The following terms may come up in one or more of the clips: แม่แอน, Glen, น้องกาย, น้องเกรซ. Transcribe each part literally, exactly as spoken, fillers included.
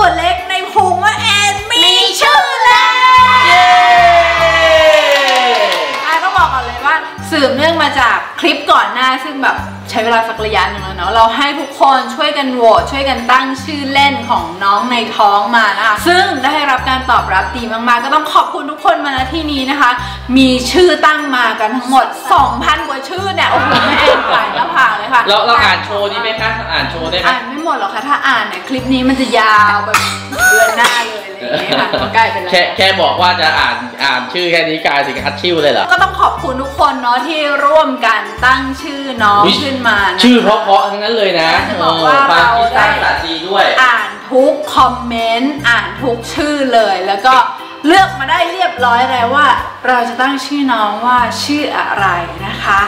ส่วนเล็กในพุงว่าแอนมีชื่อแล้วอ่ะต้องบอกก่อนเลยว่าสืบเนื่องมาจากคลิปก่อนหน้าซึ่งแบบใช้เวลาสักระยะหนึ่งแล้วเนาะเราให้ทุกคนช่วยกันโหวตช่วยกันตั้งชื่อเล่นของน้องในท้องมานะคะซึ่งได้รับการตอบรับดีมากๆก็ต้องขอบคุณทุกคนมาณที่นี้นะคะมีชื่อตั้งมากันทั้งหมด สองพัน กว่าชื่อเนี่ยโอ้โหไม่อ่านหลายหน้าผากเลยค่ะเราเราอ่านโชว์นี้ไหมคะอ่านโชว์ได้ไหมอ่านไม่หมดหรอกค่ะถ้าอ่านเนี่ยคลิปนี้มันจะยาวแบบเดือนหน้าเลยอะไรอย่างเงี้ยค่ะใกล้เป็นแล้วแค่แค่บอกว่าจะอ่านอ่านชื่อแค่นี้กลายเป็นคัดชื่อเลยเหรอก็ต้องขอบคุณทุกคนเนาะที่ร่วมกันตั้งชื่อน้องขึ้นมาชื่อเพราะๆทั้งนั้นเลยนะจะบอกว่าเราได้อ่านทุกคอมเมนต์อ่านทุกชื่อเลยแล้วก็เลือกมาได้เรียบร้อยแล้วว่าเราจะตั้งชื่อน้องว่าชื่ออะไรนะคะ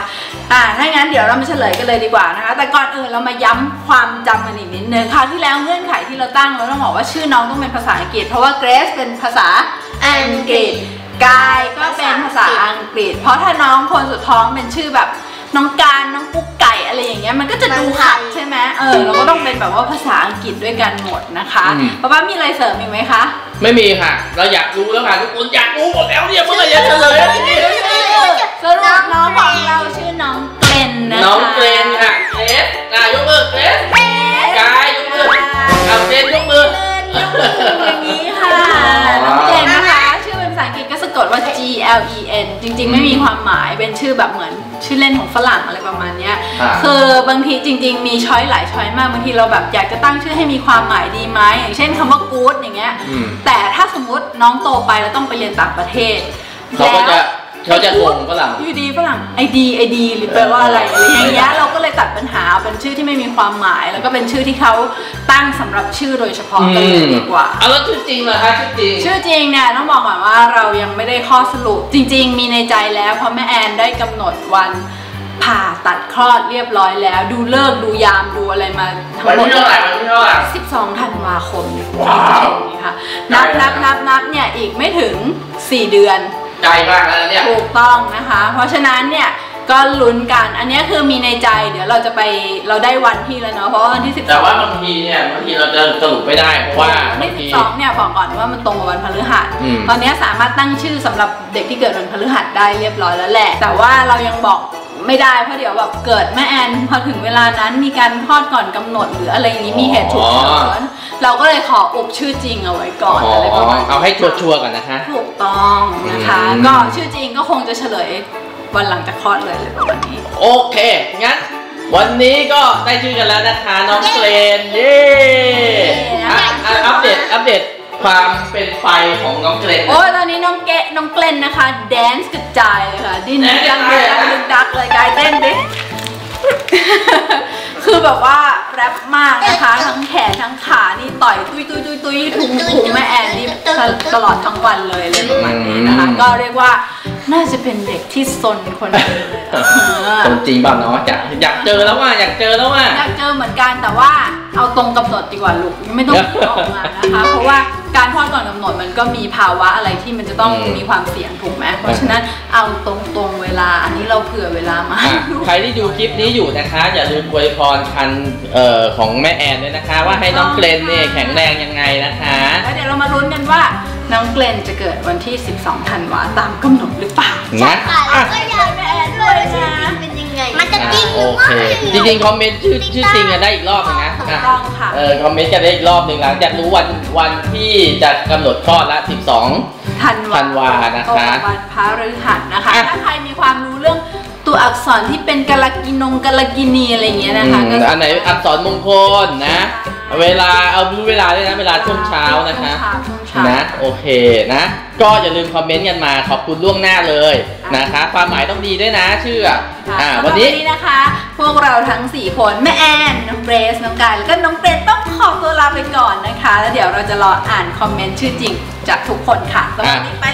อ่าถ้างั้นเดี๋ยวเรามาเฉลยกันเลยดีกว่านะคะแต่ก่อนอื่นเรามาย้ำความจำกันอีกนิดนึงคราวที่แล้วเงื่อนไขที่เราตั้งเราต้องบอกว่าชื่อน้องต้องเป็นภาษาอังกฤษเพราะว่าเกรซเป็นภาษาอังกฤษกายก็เป็นภาษาอังกฤษเพราะถ้าน้องคนสุดท้องเป็นชื่อแบบน้องการน้องกุ๊กไก่อะไรอย่างเงี้ยมันก็จะดูขัดใช่ไหมเออเราก็ต้องเป็นแบบว่าภาษาอังกฤษด้วยกันหมดนะคะป้าป้ามีอะไรเสริมอีกไหมคะไม่มีค่ะเราอยากรู้แล้วค่ะทุกคนอยากรู้หมดแล้วเนี่ยเมื่อไหร่จะเฉลยทีนี้สรุปน้องของเราชื่อน้องเกรนนะคะน้องเกรนค่ะเกรนอ่ะยกมือเกรนกายยกมือเอาเกรนยกมือเกรนยกมืออย่างนี้ค่ะน้องเกรนนะคะชื่อเป็นภาษาอังกฤษก็สะกดว่า G L E N จริงๆไม่มีความหมายเป็นชื่อแบบเหมือนชื่อเล่นของฝรั่งอะไรประมาณนี้คือบางทีจริงๆมีช้อยหลายช้อยมากบางทีเราแบบอยากจะตั้งชื่อให้มีความหมายดีไหมอย่างเช่นคำว่า good อย่างเงี้ยแต่ถ้าสมมติน้องโตไปแล้วต้องไปเรียนต่างประเทศแล้วเขาจะงงฝรั่งอยู่ดีฝรั่งไอดีไอดีหรือแปลว่าอะไรอย่างเงี้ยเราก็เลยตัดปัญหาเป็นชื่อที่ไม่มีความหมายแล้วก็เป็นชื่อที่เขาตั้งสำหรับชื่อโดยเฉพาะกันเลยดีกว่าเอาแล้วชื่อจริงเหรอคะชื่อจริงชื่อจริงเนี่ยต้องบอกก่อนว่าเรายังไม่ได้ข้อสรุปจริงๆมีในใจแล้วเพราะแม่แอนได้กำหนดวันผ่าตัดคลอดเรียบร้อยแล้วดูเลิกดูยามดูอะไรมาทั้งหมดเท่าไหร่วันที่เท่าไหร่สิบสองธันวาคมว้าวนี่ค่ะนับนับนับนับเนี่ยอีกไม่ถึงสี่เดือนใจมากแล้วเนี่ยถูกต้องนะคะเพราะฉะนั้นเนี่ยก็ลุ้นกันอันนี้คือมีในใจเดี๋ยวเราจะไปเราได้วันที่แล้วเนาะเพราะวันที่สิบสองแต่ว่าบางทีเนี่ยบางทีเราจะสรุปไม่ได้เพราะว่าวันที่สิบสองเนี่ยบอกก่อนว่ามันตรงกับวันพฤหัสตอนนี้สามารถตั้งชื่อสำหรับเด็กที่เกิดวันพฤหัสได้เรียบร้อยแล้วแหละแต่ว่าเรายังบอกไม่ได้เพราะเดี๋ยวแบบเกิดแม่แอนพอถึงเวลานั้นมีการคลอดก่อนกำหนดหรืออะไรอย่างนี้มีเหตุฉุกเฉินเราก็เลยขออุบชื่อจริงเอาไว้ก่อนอะไรประมาณนี้เอาให้ชัวร์ๆก่อนนะคะถูกต้องนะคะก็ชื่อจริงก็คงจะเฉลยวันหลังจากคลอดเลยเลยประมาณนี้โอเคงั้นวันนี้ก็ได้ชื่อกันแล้วนะคะน้องเกรนเย้อัปเดตอัปเดตความเป็นไปของน้องเกรนโอ้ตอนนี้น้องเกะน้องเกรนนะคะแดนซ์กระจายเลยค่ะดิ้นดังเลยดึงดักเลยกายเต้นดิคือแบบว่าแรปมากนะคะทั้งแขนทั้งขานี่ต่อยตุ้ยตุ้ยตุ้ยตุ้ยทุงพุงแม่แอนนี่ตลอดทั้งวันเลยเลยประมาณนี้นะคะก็เรียกว่าน่าจะเป็นเด็กที่ซนคนหนึ่งเลยจริงบ้างเนาะอยากอยากเจอแล้วว่าอยากเจอแล้วว่าอยากเจอเหมือนกันแต่ว่าเอาตรงกำหนดดีกว่าลูกไม่ต้องรีบออกมานะคะเพราะว่าการคลอดก่อนกำหนดมันก็มีภาวะอะไรที่มันจะต้องมีความเสี่ยงถูกไหมเพราะฉะนั้นเอาตรงตรงเวลาอันนี้เราเผื่อเวลามาใครที่ดูคลิปนี้อยู่นะคะอย่าลืมอวยพรคันของแม่แอนด้วยนะคะว่าให้น้องเกรนเนี่ยแข็งแรงยังไงนะคะแล้วเดี๋ยวเรามาลุ้นกันว่าน้องเกรนจะเกิดวันที่สิบสองธันวาตามกำหนดหรือเปล่าใช่ค่ะแล้วก็อยากแม่แอนด้วยนะเป็นยังไงมันจะจริงหรือว่าจริงๆคอมเมนต์ชื่อชื่อจริงกันได้อีกรอบนึงนะเออคอมเมนต์กันได้อีกรอบหนึ่งหลังจากรู้วันวันที่จะกำหนดคลอดละสิบสองธันวานะคะวันพฤหัสนะคะถ้าใครมีความรู้เรื่องตัวอักษรที่เป็นกาลกินงกาลกินีอะไรอย่างเงี้ยนะคะอันไหนอักษรมงคลนะเวลาเอารู้เวลาด้วยนะเวลาช่วงเช้านะคะนะโอเคนะก็อย่าลืมคอมเมนต์กันมาขอบคุณล่วงหน้าเลยนะคะความหมายต้องดีด้วยนะชื่ออ่าวันนี้นะคะพวกเราทั้งสี่คนแม่แอนน้องเกรซน้องกายแล้วก็น้องเกรนต้องขอตัวลาไปก่อนนะคะแล้วเดี๋ยวเราจะรออ่านคอมเมนต์ชื่อจริงจากทุกคนค่ะวันนี้ไป